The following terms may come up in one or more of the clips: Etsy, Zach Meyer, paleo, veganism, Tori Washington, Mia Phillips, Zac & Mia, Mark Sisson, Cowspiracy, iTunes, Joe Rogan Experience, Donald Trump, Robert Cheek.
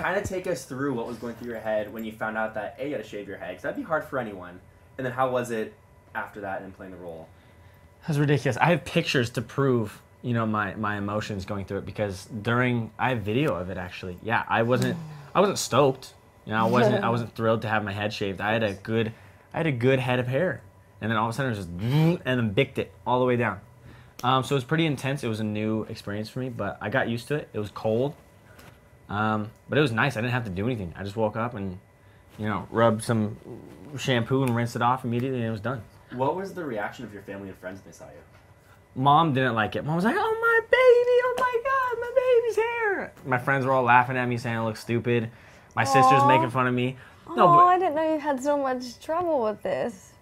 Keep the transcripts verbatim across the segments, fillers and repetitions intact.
Kind of take us through what was going through your head when you found out that, A, you had to shave your head, because that'd be hard for anyone, and then how was it after that and playing the role? That was ridiculous. I have pictures to prove, you know, my, my emotions going through it, because during, I have video of it, actually. Yeah, I wasn't, I wasn't stoked. You know, I wasn't, I wasn't thrilled to have my head shaved. I had a good, I had a good head of hair. And then all of a sudden it was just, and then bicked it all the way down. Um, so it was pretty intense. It was a new experience for me, but I got used to it. It was cold, um, but it was nice. I didn't have to do anything. I just woke up and, you know, rubbed some shampoo and rinsed it off immediately, and it was done. What was the reaction of your family and friends when they saw you? Mom didn't like it. Mom was like, "Oh, my baby, oh my God, my baby's hair." My friends were all laughing at me, saying I look stupid. My Aww. Sister's making fun of me. No, Aww, but I didn't know you had so much trouble with this.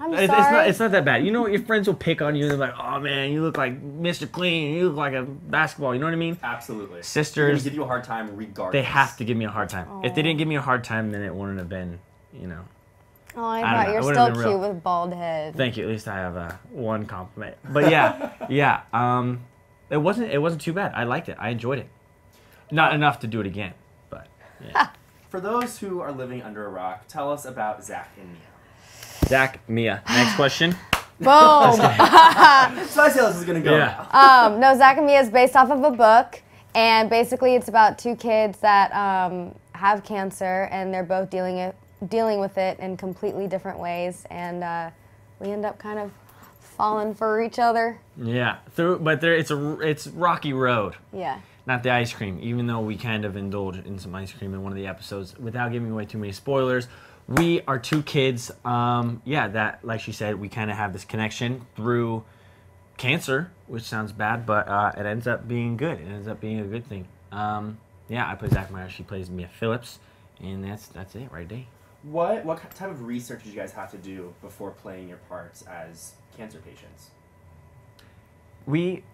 I'm it's, sorry. It's not, it's not that bad. You know what? Your friends will pick on you and they're like, "Oh man, you look like Mister Clean. You look like a basketball." You know what I mean? Absolutely. Sisters. They give you a hard time regardless. They have to give me a hard time. Aww. If they didn't give me a hard time, then it wouldn't have been, you know. Oh, I, I thought you're still cute real. With bald head. Thank you. At least I have uh, one compliment. But yeah, yeah. Um, it wasn't. It wasn't too bad. I liked it. I enjoyed it. Not enough to do it again, but. Yeah. For those who are living under a rock, tell us about Zach and Mia. Zach, Mia. Next question. Boom. That's okay. So I see how this is going to go. Yeah. Um, no, Zach and Mia is based off of a book, and basically it's about two kids that um, have cancer, and they're both dealing it, dealing with it in completely different ways, and uh, we end up kind of falling for each other. Yeah, through, but there, it's a it's rocky road. Yeah. Not the ice cream, even though we kind of indulge in some ice cream in one of the episodes without giving away too many spoilers. We are two kids, um, yeah, that, like she said, we kind of have this connection through cancer, which sounds bad, but uh, it ends up being good. It ends up being a good thing. Um, yeah, I play Zach Meyer, she plays Mia Phillips, and that's that's it right there. What, what type of research did you guys have to do before playing your parts as cancer patients? We...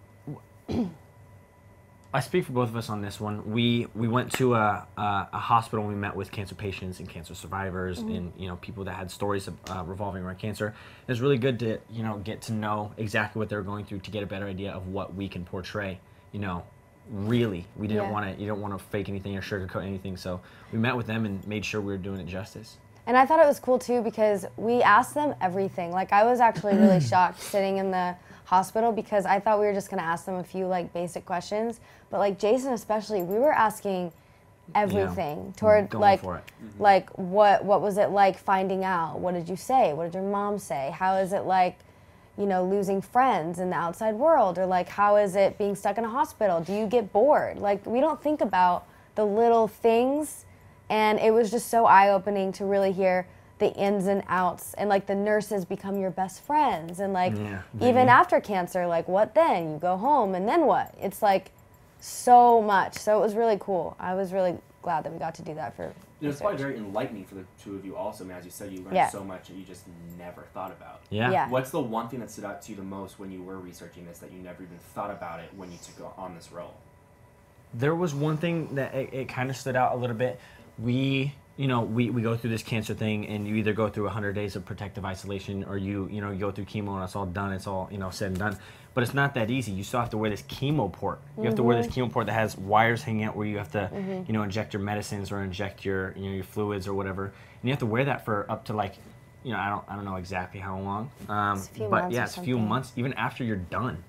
I speak for both of us on this one. We we went to a, a, a hospital and we met with cancer patients and cancer survivors mm-hmm. and, you know, people that had stories of, uh, revolving around cancer. It was really good to, you know, get to know exactly what they were going through to get a better idea of what we can portray, you know, really. We didn't yeah. want to, you don't want to fake anything or sugarcoat anything. So we met with them and made sure we were doing it justice. And I thought it was cool, too, because we asked them everything. Like, I was actually really shocked sitting in the hospital because I thought we were just going to ask them a few like basic questions, but like Jason especially, we were asking everything yeah, toward like mm-hmm. like what what was it like finding out? What did you say? What did your mom say? How is it like, you know, losing friends in the outside world, or like how is it being stuck in a hospital? Do you get bored? Like we don't think about the little things, and it was just so eye-opening to really hear the ins and outs, and like the nurses become your best friends, and like yeah, even after cancer, like what then? You go home and then what? It's like so much. So it was really cool. I was really glad that we got to do that for It was probably very enlightening for the two of you also. I mean, as you said, you learned yeah. so much that you just never thought about. Yeah. yeah. What's the one thing that stood out to you the most when you were researching this that you never even thought about it when you took on this role? There was one thing that it, it kind of stood out a little bit. We... You know, we, we go through this cancer thing, and you either go through one hundred days of protective isolation, or you, you know, you go through chemo, and it's all done, it's all, you know, said and done. But it's not that easy. You still have to wear this chemo port. You have mm-hmm. to wear this chemo port that has wires hanging out where you have to, mm-hmm. you know, inject your medicines or inject your, you know, your fluids or whatever. And you have to wear that for up to, like, you know, I don't, I don't know exactly how long. Um, it's a few but, months yeah, it's a few months, even after you're done.